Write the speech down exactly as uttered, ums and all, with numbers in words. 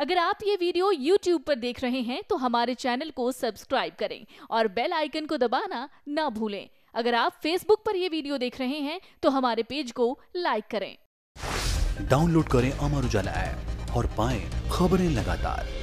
अगर आप ये वीडियो YouTube पर देख रहे हैं तो हमारे चैनल को सब्सक्राइब करें और बेल आइकन को दबाना ना भूलें। अगर आप Facebook पर ये वीडियो देख रहे हैं तो हमारे पेज को लाइक करें। डाउनलोड करें अमर उजाला ऐप और पाएं खबरें लगातार।